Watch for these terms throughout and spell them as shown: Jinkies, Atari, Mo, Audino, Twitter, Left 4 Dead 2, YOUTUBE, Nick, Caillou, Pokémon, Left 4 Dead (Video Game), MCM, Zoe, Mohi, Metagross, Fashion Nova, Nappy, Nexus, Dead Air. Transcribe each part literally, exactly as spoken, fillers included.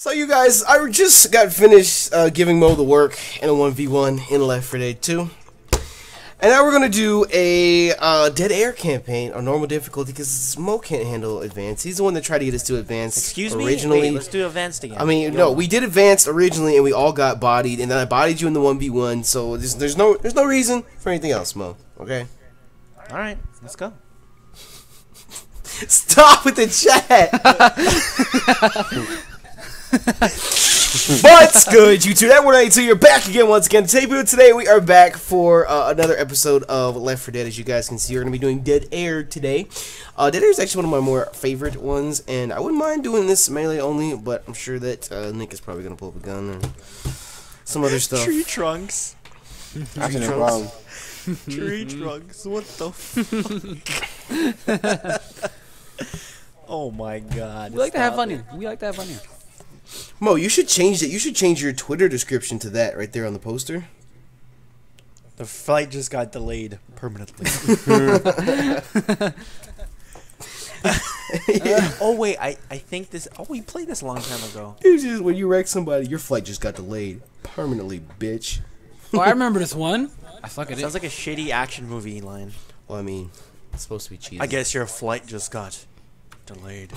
So you guys, I just got finished uh, giving Mo the work in a one v one in Left four Dead two. And now we're going to do a uh, Dead Air campaign on normal difficulty because Mo can't handle advanced. He's the one that tried to get us to advanced Excuse originally. me? Wait, let's do advanced again. I mean, Go no, on. we did advanced originally and we all got bodied. And then I bodied you in the one v one, so there's, there's, no, there's no reason for anything else, Mo. Okay? Alright, let's go. Stop with the chat! What's good, YouTube? That one eighty-two, you're back again once again. Today, today we are back for uh, another episode of Left four Dead. As you guys can see, we're going to be doing Dead Air today. Uh, Dead Air is actually one of my more favorite ones, and I wouldn't mind doing this melee only, but I'm sure that uh, Nick is probably going to pull up a gun or some other stuff. Tree trunks. Tree trunks. Tree trunks. What the fuck? Oh my god. We like to have fun here. We like to have fun here. Mo, you should change it. You should change your Twitter description to that right there on the poster. The flight just got delayed permanently. uh, oh wait, I I think this. Oh, we played this a long time ago. It's just when you wreck somebody, your flight just got delayed permanently, bitch. Oh, I remember this one. I fucking sounds it. like a shitty action movie line. Well, I mean, it's supposed to be cheesy. I guess your flight just got delayed.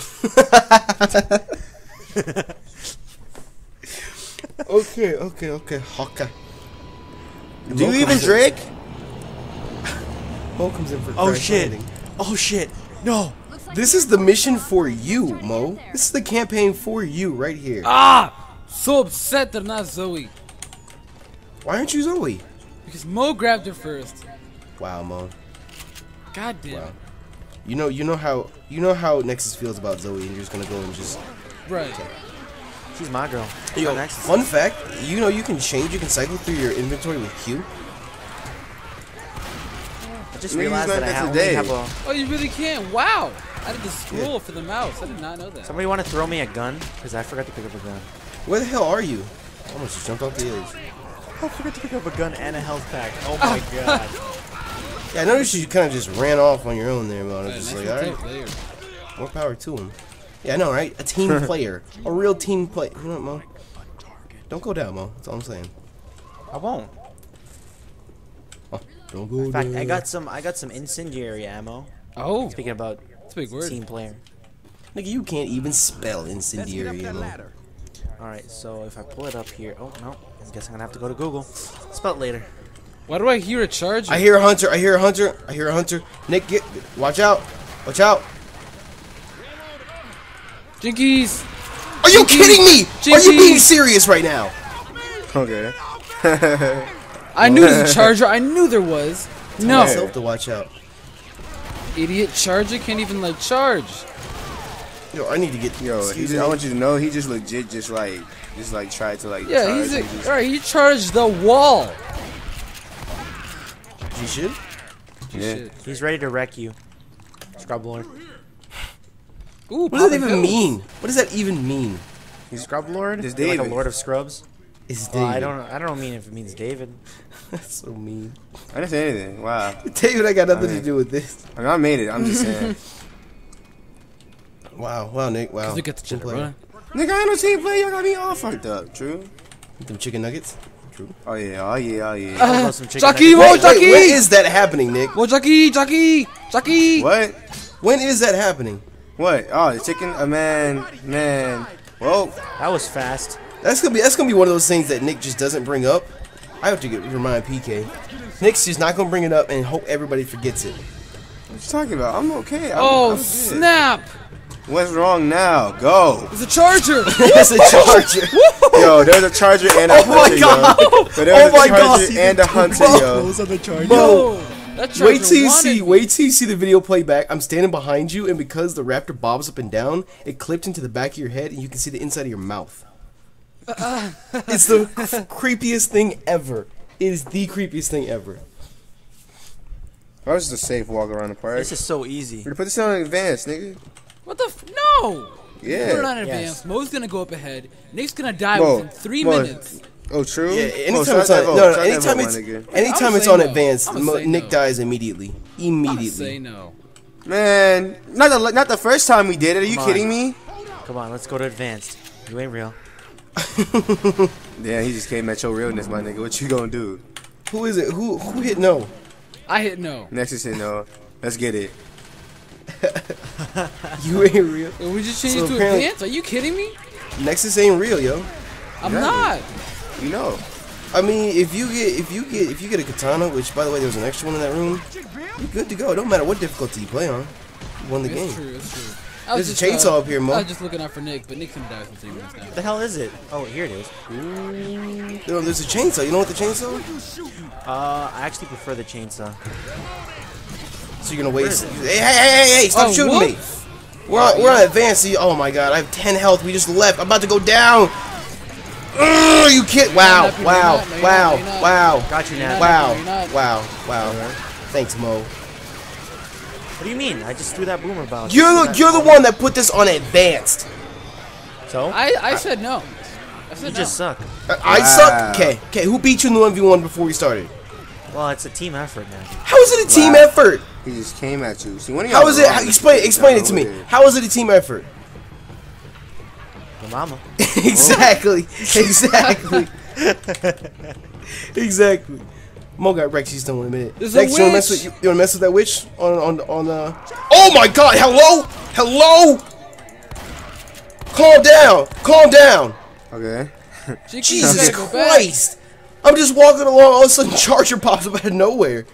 okay, okay, okay, Hawker. Do Mo you even drink? Mo comes in for Oh shit! Landing. Oh shit! No! Like this is the mission for you, Mo. This is the campaign for you right here. Ah! So upset they're not Zoe. Why aren't you Zoe? Because Mo grabbed her first. Wow, Mo. God damn. Wow. You know, you know how, you know how Nexus feels about Zoe, and you're just gonna go and just. Right. Okay. She's my girl. Yo, oh, nice. Fun fact, you know you can change, you can cycle through your inventory with Q. I just Maybe realized that I have, only have a... Oh, you really can? Wow! I did the scroll yeah. for the mouse. I did not know that. Somebody want to throw me a gun? Because I forgot to pick up a gun. Where the hell are you? I almost just jumped off the edge. I forgot to pick up a gun and a health pack. Oh my god. Yeah, I noticed you kind of just ran off on your own there, man. I was just like, alright. More power to him. Yeah, I know, right? A team player. A real team player. You know what, Mo? Don't go down, Mo. That's all I'm saying. I won't. Oh, don't go In fact, down. I got some I got some incendiary ammo. Oh. Speaking about That's a big word. team player. Nigga, you can't even spell incendiary ammo. Alright, so if I pull it up here. Oh, no. I guess I'm going to have to go to Google. Spell it later. Why do I hear a charger? I hear a hunter. I hear a hunter. I hear a hunter. Nick, get. Watch out. Watch out. Jinkies! Are you Jinkies. kidding me? Jinkies. Are you being serious right now? Okay. I knew there was a charger. I knew there was. Tell no. myself to watch out. Idiot charger can't even like charge. Yo, I need to get. Yo, he just, I want you to know he just legit just like just like tried to like. Yeah, charge he's like, just... alright. He charged the wall. You should. You yeah. should. He's ready to wreck you, Scrub Lord. Ooh, what does that even goes. mean? What does that even mean? He's Scrub Lord? Is David like a Lord of Scrubs? Is David? Uh, I don't. I don't mean if it means David. That's so mean. I didn't say anything. Wow. David, I got nothing I mean, to do with this. I, mean, I made it. I'm just saying. Wow. Wow, Nick. Wow. You got the team player. Nick, I ain't no team player. Y'all got me all fucked up. True. Get them chicken nuggets. True. Oh yeah. Oh yeah. Oh yeah. Uh, some Chucky, whoa, Chucky! When is that happening, Nick? Whoa, Chucky, Chucky, Chucky! What? When is that happening? What? Oh, the chicken? Oh, man, man. Whoa, that was fast. That's gonna be that's gonna be one of those things that Nick just doesn't bring up. I have to get, remind P K. Nick's just not gonna bring it up and hope everybody forgets it. What you talking about? I'm okay. I'm, oh I'm snap! What's wrong now? Go. It's a charger. It's a charger. Yo, there's a charger and a oh hunter. My god. Yo. But there was oh my god! There's a charger and a hunter, Bro. yo. Those are the chargers. Bro. Wait till you see, wait till you see the video playback. I'm standing behind you, and because the raptor bobs up and down, it clipped into the back of your head, and you can see the inside of your mouth. Uh, it's the creepiest thing ever. It is the creepiest thing ever. That was just a safe walk around the park. This is so easy. We're gonna put this on advance, nigga. What the f- No! Yeah. Put it on advance. Yes. Mo's gonna go up ahead. Nick's gonna die Mo, within three Mo. minutes. Oh, true? Yeah, anytime oh, it's on, no, no, anytime it's, anytime it's on no. advance, Nick no. dies immediately. Immediately. Say no. Man, not the, not the first time we did it. Are Come you kidding on. me? Come on, let's go to advanced. You ain't real. Yeah, he just came at your realness, my nigga. What you gonna do? Who is it? Who who hit no? I hit no. Nexus hit no. Let's get it. You ain't real. And we just changed so to a dance? Are you kidding me? Nexus ain't real, yo. I'm not. You know. I mean, if you get if you get if you get a katana, which by the way there was an extra one in that room, you're good to go. It don't matter what difficulty you play on. You won the it's game. That's true, that's true. There's just, a chainsaw uh, up here, Mo. I was just looking out for Nick, but Nick's gonna die from three minutes now. What the hell is it? Oh, here it is. Ooh. No, there's a chainsaw. You know what the chainsaw is? Uh, I actually prefer the chainsaw. So you're gonna waste it? Hey, hey, hey, hey! Stop oh, shooting what? me! We're on, we're on advanced. Oh my god, I have ten health. We just left. I'm about to go down. Ugh, you kid! Wow, wow, not, wow, not, wow, wow. Got you now. Wow, wow, wow. Thanks, Mo. What do you mean? I just threw that boomer bomb. You're the, you're the one that put this on advanced. So? I, I said no. I said you no. just suck. I, I wow. suck? Okay. Okay, who beat you in the one v one before we started? Well, it's a team effort now. How is it a team wow. effort? He just came at you. See, when How is it? How, explain explain it to me. There. How is it a team effort? The mama. Exactly. Exactly. Exactly. Mo got wrecked. She's done in a minute. There's Next, a you wanna mess with you, you wanna mess with that witch on on on uh? Oh my God! Hello, hello. Calm down, calm down. Okay. Jesus Christ! Go I'm just walking along. All of a sudden, Charger pops up out of nowhere.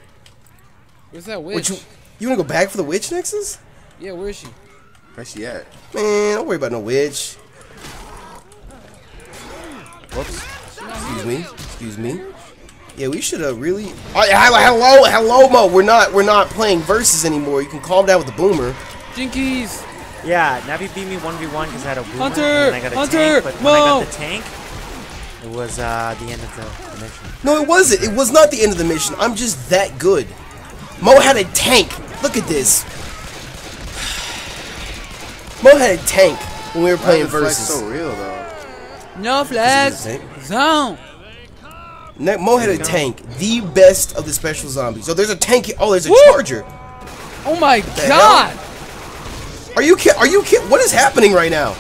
Where's that witch? You, you wanna go back for the witch, Nexus? Yeah, where is she? Where's she at? Man, don't worry about no witch. Whoops. Excuse me. Excuse me. Yeah, we should have really. Oh, hello, hello, Mo. We're not, we're not playing versus anymore. You can calm down with the boomer. Jinkies. Yeah, Nappy beat me one v one because I had a boomer Hunter, and I got a Hunter, tank. But Mo. when I got the tank, it was uh, the end of the, the mission. No, it wasn't. It was not the end of the mission. I'm just that good. Mo had a tank. Look at this. Mo had a tank when we were playing Why versus. So real though. No flash zone. Mo had a tank, the best of the special zombies. So there's a tank. Oh, there's a Woo! charger. Oh my God! Hell? Are you ki Are you kidding? What is happening right now?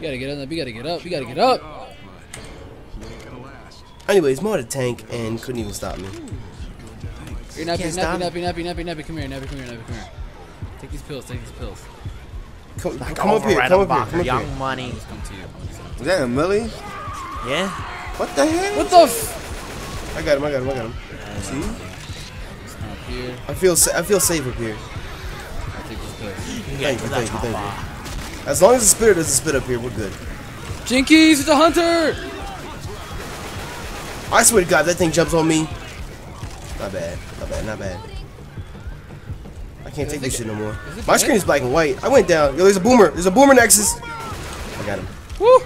You gotta get up. You gotta get up. You gotta get up. Anyways, Mo had a tank and couldn't even stop me. You're nappy, nappy, nappy, nappy, nappy, nappy. Come here, nappy, come here, nappy, come here. Take these pills. Take these pills. Come, come, come up here. Come up here. Come Young up here. money. Is that a Millie? Yeah. What the hell? What the? F I got him! I got him! I got him! See? I feel sa I feel safe up here. I think it's good. Thank you, thank you, thank you. As long as the spitter doesn't spit up here, we're good. Jinkies, it's a hunter! I swear to God, that thing jumps on me. Not bad, not bad, not bad. I can't take this shit no more. My screen is black and white. I went down. Yo, there's a boomer. There's a boomer Nexus. I got him. Woo!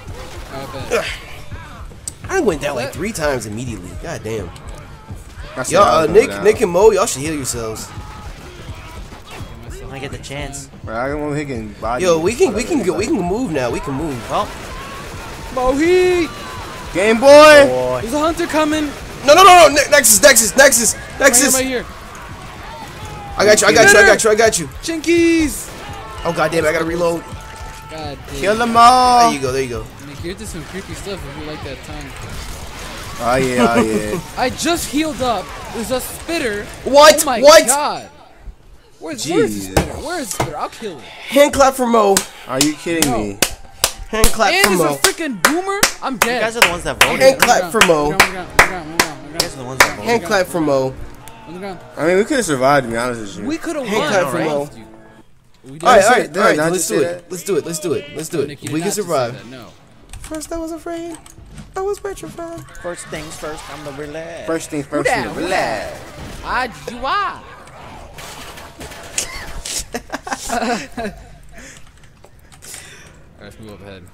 I went down like three times immediately. God damn. Y'all, uh, Nick, Nick and Mo, y'all should heal yourselves. When I get the chance. Yo, we can, we can go, we can move now. We can move. Well, Mohi, Game Boy. Boy. There's a hunter coming. No, no, no, no. Nexus, Nexus, Nexus, Nexus. Right here, right here. I got you. I got you. I got you. I got you. Chinkies. Oh god damn! I gotta reload. God damn. Kill them all. There you go. There you go. You did some creepy stuff if you like that tongue. Oh yeah, oh yeah. I just healed up. There's a spitter. What? Oh my what? God. Where's, where's the spitter? Where's the spitter? I'll kill it. Hand clap for Mo. Are you kidding no. me? Hand clap and for Mo. And it's a freaking boomer. I'm dead. You guys are the ones that voted. Hand clap for Mo. You guys are the ones that voted. Hand clap for Mo. I mean, we could have survived, to be honest with you. We could have won. Hand clap for Mo. Alright, alright, alright. Let's do it. Let's do it. Let's do it. Let's do it. We can survive. No. First I was afraid, I was petrified. First things first, I'm the relax. First things first, I'm the relax. I, you are. Alright, let's move up ahead.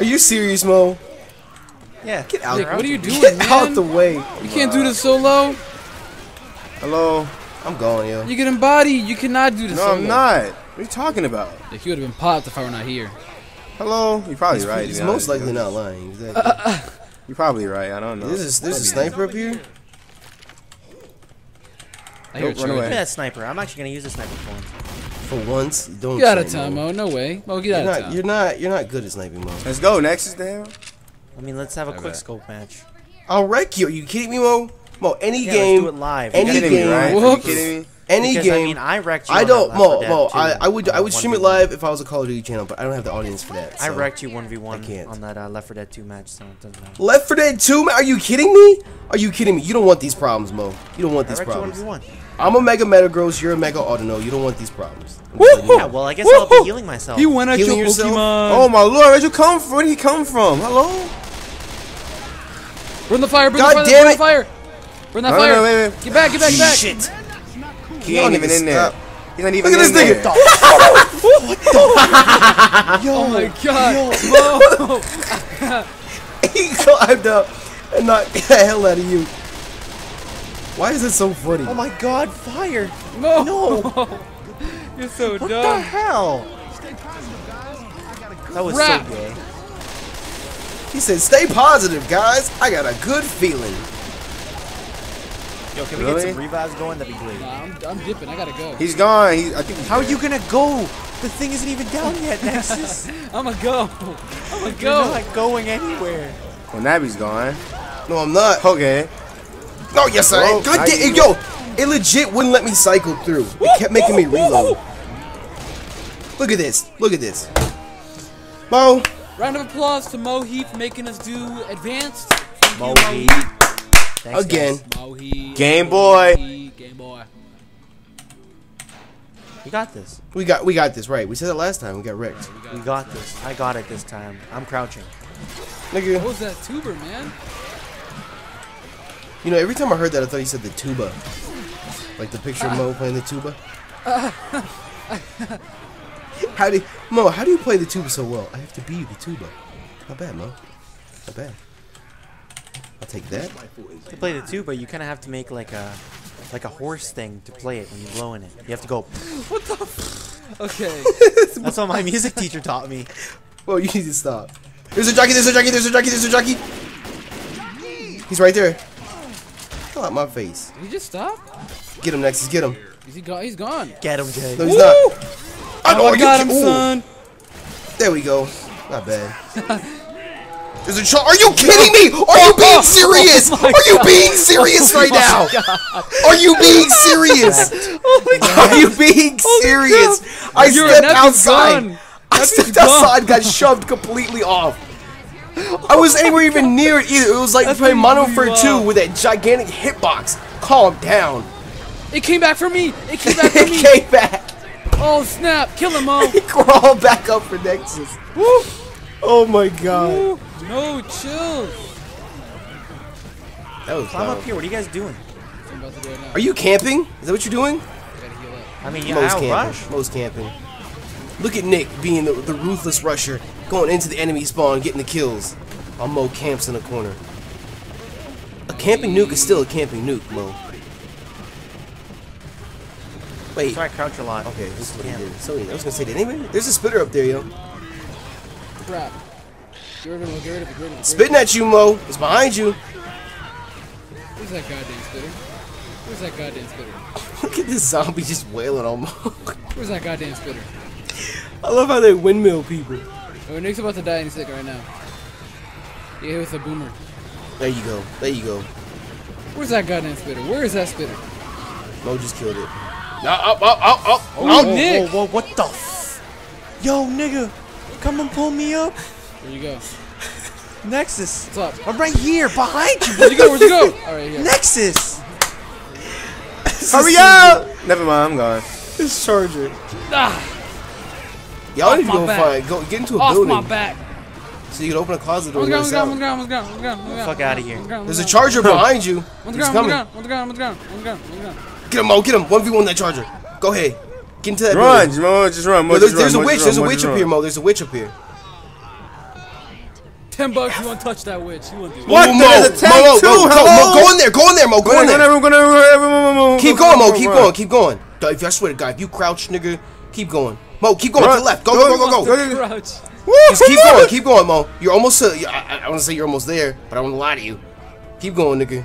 Are you serious, Mo? Yeah. Get out. Nick, what are you doing, Get man? out the way. You oh can't do this solo. Hello. I'm going, yo. You get embodied. You cannot do this no, solo. No, I'm not. What are you talking about? Nick, you would have been popped if I were not here. Hello, you're probably he's, right. He's most likely not lying. Exactly. Uh, uh, you're probably right. I don't know. There's a, there's a sniper up here. I hear nope, a run away. Look at that sniper. I'm actually gonna use the sniper for him. For once, you don't. Get out of time, Mo. No way, Mo. Get out of time. You're not. You're not good at sniping, Mo. Let's go, Nexus, damn. I mean, let's have a quick scope match. I'll wreck you. Are you kidding me, Mo? Mo, any yeah, game. Let's do it live. Any game. Right? Are you kidding me? Any because, game. I mean, I wrecked you. I don't. Mo, Mo. I, I would. I would stream it live if I was a Call of Duty channel, but I don't have the audience for that. So I wrecked you one v one on that uh, Left four Dead two match, so it doesn't matter. Left four Dead two? Are you kidding me? Are you kidding me? You don't want these problems, Mo. You don't want these I problems. You one v one. I'm a mega Metagross. You're a mega Audino. You don't want these problems. Yeah, well, I guess I'll be healing myself. You went at your Pokemon. Oh my lord, where'd you come from? Where did he come from? Hello? Run the fire! Bring God the fire! Damn it. Fire! Run that no, fire! No, no, wait, wait. Get back! Get back! Get back! Shit! He ain't even in there. He's not even in there. Look at this nigga! What the? Yo, oh my god! Yo, he climbed up and knocked the hell out of you. Why is it so funny? Oh my god, fire! No! No. You're so what dumb. What the hell? That was Rap. so gay. He said, stay positive, guys. I got a good feeling. Yo, can really? we get some revives going? That'd be great. Nah, I'm, I'm dipping. I gotta go. He's gone. He, I think he's How dead. are you gonna go? The thing isn't even down yet, Nexus. I'ma go. I'ma go. You're not going anywhere. Well, Nabby's gone. No, I'm not. Okay. Oh, yes, I am. Good day. Yo, it legit wouldn't let me cycle through. It kept making me reload. Look at this. Look at this. Mo. Round of applause to Mohi for making us do advanced. Mohi. Again. Mohi. Game boy. Game boy. We got this. We got we got this, right. We said it last time. We got wrecked. Right, we got, we got this. this. I got it this time. I'm crouching. Nigga. What was that tuber, man? You know, every time I heard that, I thought you said the tuba. Like the picture of Mo playing the tuba. How do you, Mo, how do you play the tuba so well? I have to be the tuba. Not bad, Mo. Not bad. I'll take that. To play the tuba, you kind of have to make like a like a horse thing to play it when you're blowing it. You have to go. What the f Okay. That's what my music teacher taught me. Well, you need to stop. There's a jockey, there's a jockey, there's a jockey, there's a jockey. jockey! He's right there. Out my face. Did he just stop? Get him, Nexus. Get him. Is he gone? He's gone. Get him, Jay. No, he's Woo! not. Oh, I know, I got him, Ooh. son. There we go. Not bad. There's a shot. Are you kidding me? Are you being serious? Oh, Are you being serious right now? Are you being serious? Are you being serious? I stepped outside. I stepped outside. Got shoved completely off. I was anywhere even near it either. It was like playing Modern Warfare two with that gigantic hitbox. Calm down. It came back for me. It came back for me. It came back. Oh, snap. Kill him, Mo. He crawled back up for Nexus. Woo. Oh, my God. Woo. No, chill. That was Climb loud. up here. What are you guys doing? I'm about to do it now. Are you camping? Is that what you're doing? I gotta heal up. I mean, yeah, Mo's camping. Rush. Mo's camping. Look at Nick being the, the ruthless rusher. Going into the enemy spawn, getting the kills. While Mo camps in the corner. A camping nuke is still a camping nuke, Mo. Wait. Try crouch a lot. Okay, this is what he did. So, I was gonna say, did anybody? There's a spitter up there, yo. Crap. Spitting at you, Mo. It's behind you. Where's that goddamn spitter? Where's that goddamn spitter? Look at this zombie just wailing on Mo. Where's that goddamn spitter? I love how they windmill people. Oh, Nick's about to die any second right now. He hit with a boomer. There you go. There you go. Where's that goddamn spitter? Where is that spitter? Mo just killed it. No, oh, oh, oh, oh, oh, oh, Nick! Whoa, whoa, what the f? Yo, nigga, come and pull me up. There you go. Nexus. What's up? I'm right here, behind you. Where'd you go? Where'd you go? All right, here. Nexus. Hurry up! Never mind, I'm gone. This charger. Ah. Y'all need to go find, go get into a Off building. Off my back. So you can open a closet door. Let's go, let's go, let's go, let's go, let's go. Fuck out of here. There's a charger behind you. Let's go, let's go, let's go, let's go. Get him, Mo, get him. one v one that charger. Go ahead. Get into that run, building. Mo, just run, Mo, Mo, just there's, run. There's, Mo, there's Mo, a witch, there's a witch up here, Mo. There's a witch up here. Ten bucks, you won't touch that witch. You won't do it. What? There's a tank too. Go in there, go in there, Mo, go in there. Keep going, Mo, keep going, keep going. I swear to God, if you crouch, nigga, keep going. Mo, keep going Run. to the left. Go, go, go, go, go. go. Just keep going, keep going, Mo. You're almost. Uh, I, I want to say you're almost there, but I want to lie to you. Keep going, nigga.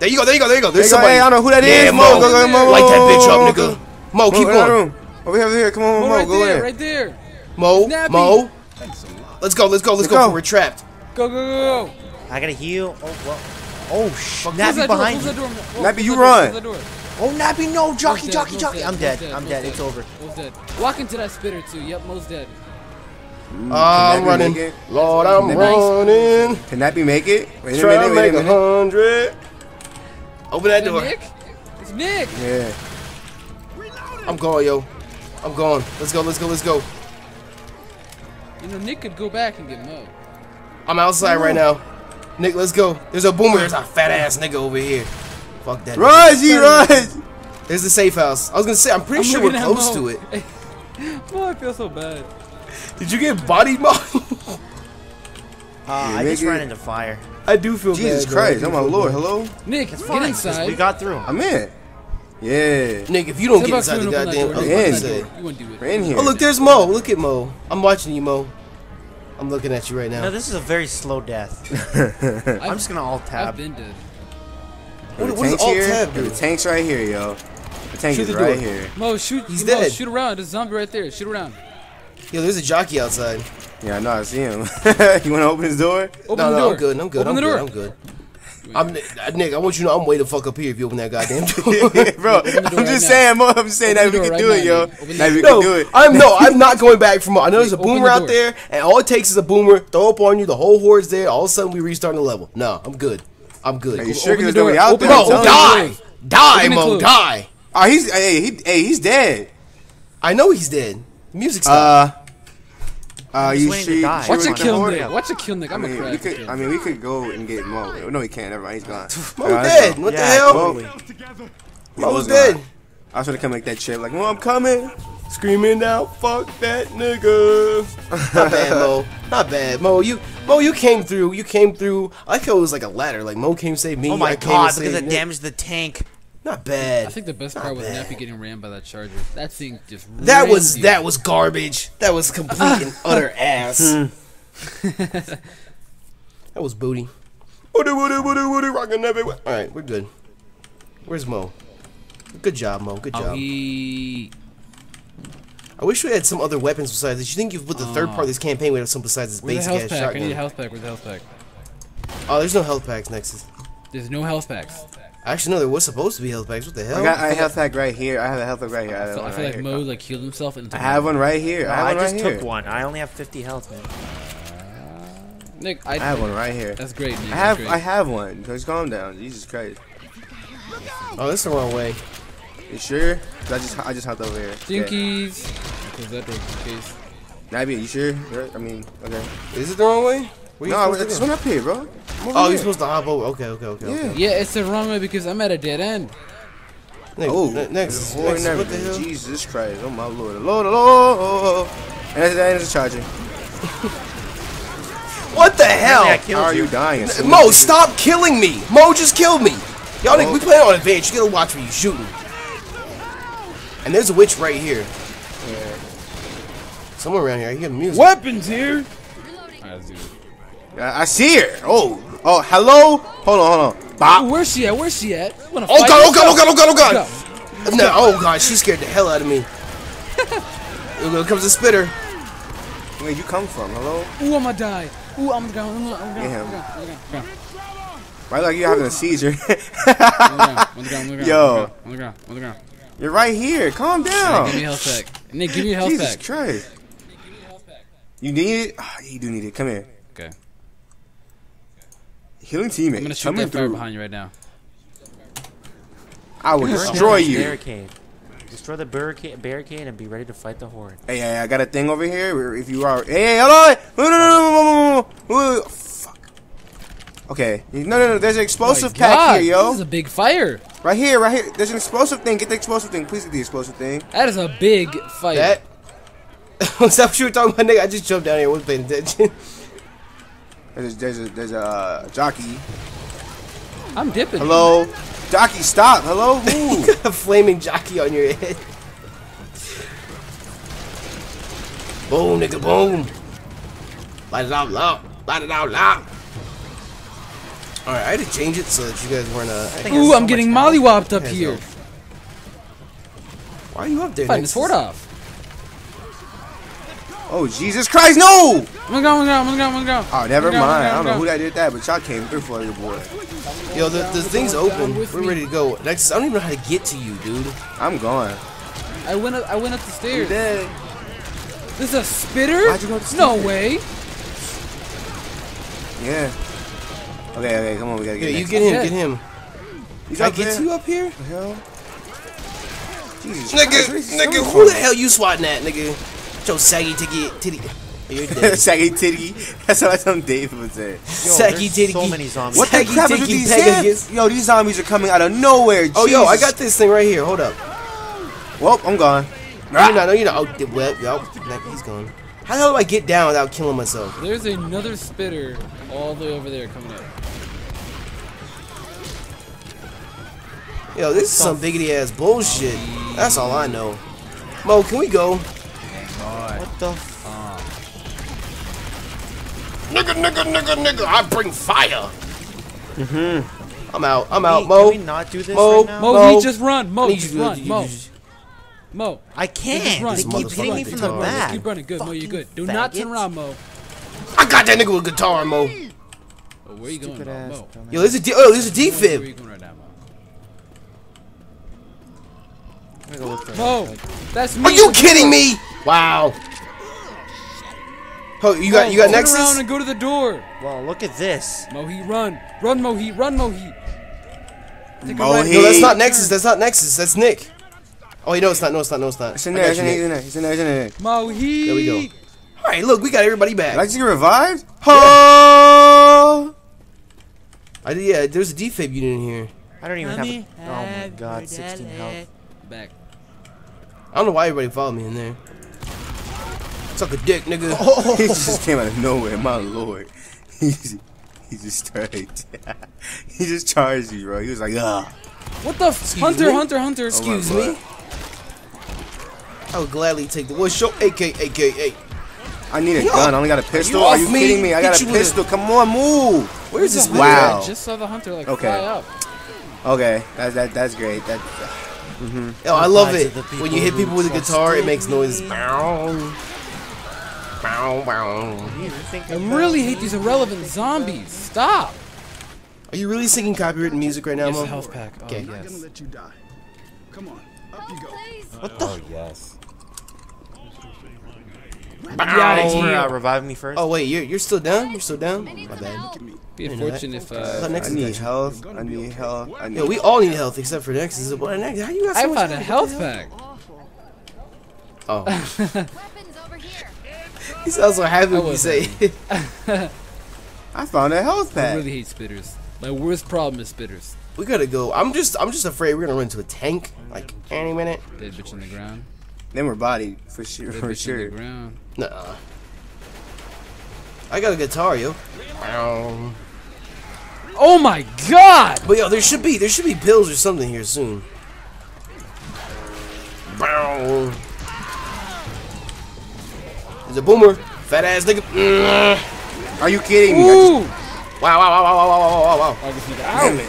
There you go, there you go, there you go. There's somebody. Hey, I don't know who that yeah, is. Mo, go, go, go, Mo. Light that bitch up, nigga. Mo, keep Mo, going. Over here, over here. Come on, Mo. Mo right go there, in. Right there. Mo, Nappy. Mo. Thanks a lot. Let's go, let's go, let's, let's go. go. We're trapped. Go, go, go, go. I gotta heal. Oh, well. Oh, sh. Nappy behind you. Nappy, you run. Oh, Nappy, no. Jockey, Mo's jockey, dead. jockey. Mo's I'm dead. dead. I'm Mo's dead. dead. It's over. Mo's dead. Walk into that spitter, too. Yep, Mo's dead. Ooh, I'm running. Lord, I'm running. Can Nappy make it? Wait a minute, wait a minute. one hundred. Open that door. Nick? It's Nick. Yeah. I'm going, yo. I'm going. Let's go, let's go, let's go. You know, Nick could go back and get Mo. I'm outside right now. Nick, let's go. There's a boomer. There's a fat ass nigga over here. Fuck that. Rise, you rise. There's the safe house. I was gonna say, I'm pretty I'm sure we're close Mo. to it. Mo, I feel so bad. Did you get bodied, Mo? uh, I just ran into fire. I do feel Jesus bad. Jesus Christ, oh my Lord, hello? Nick, it's fine. We got through. I'm in. Yeah. Nick, if you don't get inside the goddamn door, you wouldn't do it. We're in here. Oh, look, there's Mo. Look at Mo. I'm watching you, Mo. I'm looking at you right now. No, this is a very slow death. I'm just gonna alt tab. I've been dead. What, what is alt tab? The tank's right here, yo. The tank is right here. Mo, shoot. He's dead. Shoot around. There's a zombie right there. Shoot around. Yo, there's a jockey outside. Yeah, I know. I see him. You wanna open his door? Open no, the no, door. I'm good. I'm good. Open I'm the good. Door. I'm good. I'm Nick. I want you to know I'm way the fuck up here if you open that goddamn door, bro. Door I'm, right just saying, Mo, I'm just saying, I'm saying that we can right do now, it, yo. That we no, can do it. I'm no, I'm not going back from. I know there's a boomer the out there, and all it takes is a boomer throw up on you. The whole horde's there. All of a sudden, we restarting the level. No, I'm good. I'm good. Are you sure there's nobody out there? Bro, die, die, Mo, die. Oh, he's hey, he, hey, he's dead. I know he's dead. Music's uh. Uh, you should. Watch a kill, Nick. Watch a kill, Nick. I'm I mean, a crack. Could, I mean, we could go and get Mo. No, he can't. Never mind. He's gone. Mo dead. What yeah, the hell? Totally. Mo's dead. Gone. I was trying to come like that shit. Like, Mo, I'm coming. Screaming out, fuck that nigga. Not bad, Mo. Not bad, Mo. You, Mo, you came through. You came through. I thought it was like a ladder. Like Mo came to save me. Oh my I god! Look at that damage to the tank. Not bad. I think the best Not part was bad. Nappy getting ran by that charger. That thing just that was you. that was garbage. That was complete and utter ass. That was booty. Booty, booty, booty, booty, rockin' Nappy. All right, we're good. Where's Mo? Good job, Mo. Good job. He... I wish we had some other weapons besides this. You think you've put the uh, third part of this campaign? We have some besides this basic ass shotgun. I need a health pack. Where's the health pack? Oh, there's no health packs, Nexus. There's no health packs. Actually, no, there was supposed to be health packs. What the hell? I got a health pack right here. I have a health pack right here. I, I feel, I feel right like Mo like healed himself. And I have one right here. I, have no, one I just right took here. one. I only have fifty health, man. Uh, Nick, I, I have one right here. That's great, Nick. I have, great. I have one. Just calm down. Jesus Christ. Oh, this is the wrong way. You sure? Cause I just, I just hopped over here. Jinkies. Okay. That case. Nappy, you sure? I mean, okay. Is it the wrong way? No, I just went up here, bro. Oh, you're supposed to hop over. Okay, okay, okay. Yeah, okay. Yeah, it's the wrong way because I'm at a dead end. Oh, next. What the hell? Jesus Christ. Oh, my Lord. Lord, Lord. And that's charging. What the hell? How are you dying? Mo, stop killing me. Mo just killed me. Y'all, we play on advantage. You gotta watch where you shooting. And there's a witch right here. Yeah. Somewhere around here. I hear music. Weapons here. I do. I see her. Oh, oh, hello. Hold on, hold on. Bop. Ooh, where's she at? Where's she at? Oh god, oh god, oh god, oh god, oh god, oh god. No, oh god, she scared the hell out of me. Here comes the spitter. Where you come from? Hello. Ooh, I'ma die. Ooh, I'm gone. I'm gone. Why like you having a seizure? Yo, you're right here. Calm down. Give me a health pack. Nick, give me a health pack. Jesus Christ. You need it? Oh, you do need it. Come here. Okay. Healing teammate. I'm gonna shoot that fire behind you right now. I will destroy you. Barricade. Destroy the barricade, barricade, and be ready to fight the horde. Hey, hey, I got a thing over here. If you are, hey, hey, hold on. No, no, no, no, no, no. Fuck. Okay. No, no, no. There's an explosive pack here, yo. This is a big fire. Right here, right here. There's an explosive thing. Get the explosive thing. Please get the explosive thing. That is a big fire. That. Was that what you were talking about, nigga? I just jumped down here. I wasn't paying attention. There's, there's a, there's a uh, jockey. I'm dipping. Hello, jockey, stop. Hello, you got a flaming jockey on your head. Boom, nigga, boom. Light it out loud. Light it out loud. All right, I had to change it so that you guys weren't. Uh, I Ooh, so I'm getting mollywopped up here. Why are you up there? Fighting this horde off. Oh, Jesus Christ, no! I'm gonna go, I'm gonna go, I'm gonna go. Oh, never mind. I don't know who that did that, but y'all came through for your boy. Yo, the, the thing's open. We're ready to go. Next, I don't even know how to get to you, dude. I'm gone. I went up, I went up the stairs. You're dead. There's a spitter? Why'd you go up the stairs? No way. Yeah. Okay, okay, come on, we gotta get him. Yeah, you get him, get him. Did I get you up here? The hell? Jesus nigga, Christ, nigga, who the hell you swatting at, nigga? Yo, saggy tiggy titty. You're dead. Saggy titty. That's what I told David was saying. Saggy titty. So many zombies. What the crap is with these zombies? Yo, these zombies are coming out of nowhere. Jesus. Oh, yo, I got this thing right here. Hold up. Well, I'm gone. No, ah. you're not. No, you're not. Oh, well, yo, he's gone. How the hell do I get down without killing myself? There's another spitter all the way over there coming up. Yo, this is some biggity ass bullshit. That's all I know. Mo, can we go? What the f- uh. Nigga, nigga, nigga, nigga, I bring fire! Mm-hmm. I'm out, I'm out, Mo. Can we not do this right now? Mo, Mo, we just run, Mo, just run, Mo. Mo. I can't! They keep hitting me from the back. Keep running, good, Mo, you're good. Do not turn around, Mo. I got that nigga with a guitar, Mo. Oh, where you going, Mo? Yo, there's a defib! Mo, that's me! Are you kidding me?! Wow. Oh, you got, you got Nexus? Turn around and go to the door. Well, look at this. Mohi, run. Run, Mohi. Run, Mohi. Mohi. No, that's not Nexus. That's not Nexus. That's Nick. Oh, you know it's not. No, it's not. No, it's not. It's in there. It's in there. It's in there. It's in there. Mohi. There we go. All right, look. We got everybody back. Did I just get revived? Oh. Yeah. I did, yeah, there was a defib unit in here. I don't even have, have a... Oh, my God. sixteen health. Back. I don't know why everybody followed me in there. Suck a dick, nigga. Oh. He just came out of nowhere, my lord. He just, he just started. He just charged you, bro. He was like, ah. What the f? Hunter, me? Hunter, Hunter. Excuse oh me. I would gladly take the what's your A K A K A. I need a Yo, gun. I only got a pistol. You Are you me? kidding me? I got Hit a pistol. Come on, move. Where's this? Wow. I just saw the hunter like okay. fly up. Okay, that's that. That's great. That. Uh, Mm-hmm. Yo, I love it. When you hit people with a guitar, it makes noise. Bow, bow, bow. I really hate these irrelevant zombies. Stop. Are you really singing copyrighted music right now, Mo? Yes, health pack. Oh, okay, yes. Come on, up you go. What the? Oh, yes. Uh, revive me first. Oh wait, you're you're still down? You're still down? My bad. Be unfortunate if uh, I need health. I need health. I need. Yo, we all need health except for Nexus. What Nexus? How you got so I much? I found a health pack. Oh. Weapons over here. He sounds so happy when you say. I found a health pack. I really hate spitters. My worst problem is spitters. We gotta go. I'm just I'm just afraid we're gonna run into a tank like any minute. Dead bitch in the ground. Then we're bodied for sure. Dead for sure. Nah. I got a guitar, yo. Um, oh my God! But yo, there should be there should be pills or something here soon. Bow. There's a boomer, fat ass nigga. Are you kidding me? Ooh. Wow! Wow! Wow! Wow! Wow! Wow! Wow! Wow! Damn it!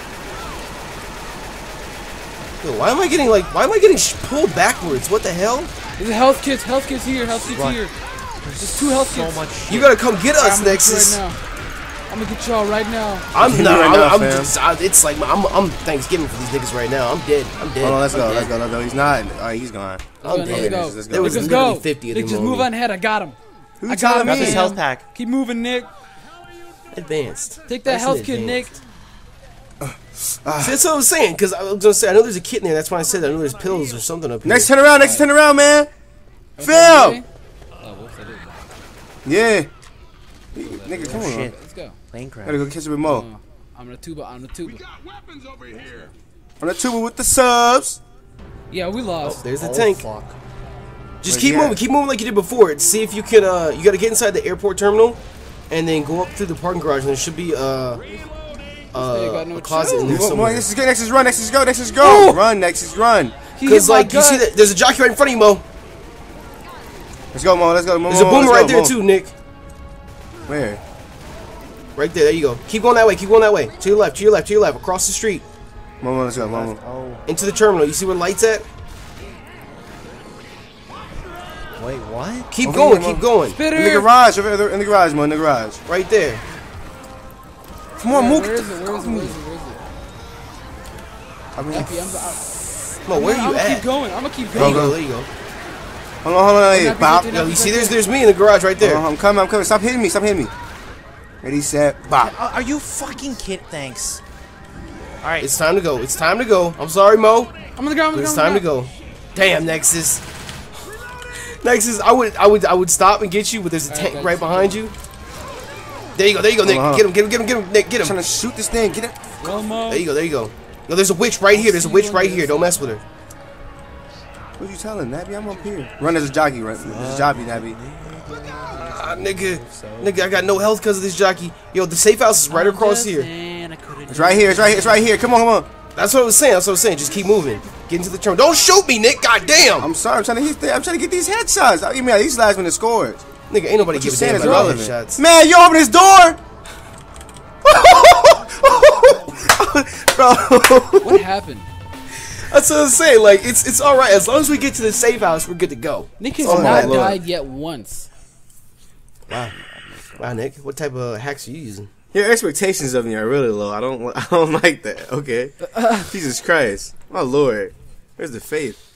Yo, why am I getting like why am I getting sh pulled backwards? What the hell? There's a health kit. Health kit's here. Health kit's here. There's two health so kits. Much shit. You gotta come get us, I'm Nexus. Right now. I'm gonna get y'all right now. I'm not. Right I'm, I'm just. I, it's like my, I'm. I'm Thanksgiving for these niggas right now. I'm dead. I'm dead. Hold on, let's I'm go. Dead. Let's go. Let's go. He's not. All right, he's gone. I'm let's dead. Go. Let's, let's go. There was let's literally go. fifty of them. Nick, just move on ahead. I got him. Who I got him. Got this health pack. Keep moving, Nick. Advanced. Take that health kit, Nick. See, that's what I'm saying. Cause I was gonna say I know there's a kit in there. That's why I said I know there's pills or something up here. Next turn around. Next turn around, man. Phil. Yeah. Nigga, come on. Let's go. Plane crash. Gotta go catch it with Mo. I'm the tuba. I'm the tuba. We got weapons over here. I'm the tuba with the subs. Yeah, we lost. Oh, there's the oh, tank. Fuck. Just but keep yeah. moving. Keep moving like you did before. It's see if you can. Uh, you gotta get inside the airport terminal, and then go up through the parking garage. And there should be uh, uh no a closet in there somewhere. Nexus, get Nexus, run. Nexus, go. Nexus, go. Ooh. Run. Nexus, run. Because like you see that there's a jockey right in front of you, Mo. Let's go, Mo. Let's go, Mo. There's a boomer right there, too, Nick. Where? Right there. There you go. Keep going that way. Keep going that way. To your left. To your left. To your left. Across the street. Mo, let's go, Mo. Oh. Into the terminal. You see where the light's at? Wait, what? What? Keep over going, here, keep going. Spitter. In the garage, over there, in the garage, man, in the garage. Right there. Come on, yeah, move. Where is it? Where is it? Where is it? Where is it? I mean, Nappy, I'm, I'm, Mo, I'm where not, are you I'm at? I'm gonna keep going. I'm gonna keep going. Go, go, there you go. Hold on, hold on, hey, bop. Yo, you see, there's there's me in the garage right there. Oh, I'm coming, I'm coming. Stop hitting me, stop hitting me. Ready, set, bop. Are you fucking kidding? Thanks. All right, it's time to go. It's time to go. I'm sorry, Mo. I'm gonna go. I'm gonna it's go, time go. to go. Damn, Nexus. Nexus, I would, I would, I would stop and get you, but there's a tank right, right behind you. There you go. There you go, Nick. Get him. Get him. Get him. Get him. Nick, get him. I'm trying to shoot this thing. Get it. Well, Mo. There you go. There you go. No, there's a witch right here. There's a witch right here. Don't mess with her. What you telling, Nappy? I'm up here. Run as a jockey, right? As a jockey, Nappy. Ah, nigga, nigga, I got no health because of this jockey. Yo, the safe house is right across here. It's right here. It's right here. It's right here. Come on, come on. That's what I was saying. That's what I was saying. Just keep moving. Get into the turn. Don't shoot me, Nick. Goddamn. I'm sorry. I'm trying to hit. I'm trying to get these headshots. I mean, these last when it scores. Nigga, ain't nobody giving a damn about headshots. Man, you open this door. Bro, what happened? That's what I'm saying. Like, it's it's all right as long as we get to the safe house. We're good to go. Nick has oh, not Lord. died yet once. Wow, wow, Nick. What type of hacks are you using? Your expectations of me are really low. I don't I don't like that. Okay. Jesus Christ, my Lord. Where's the faith?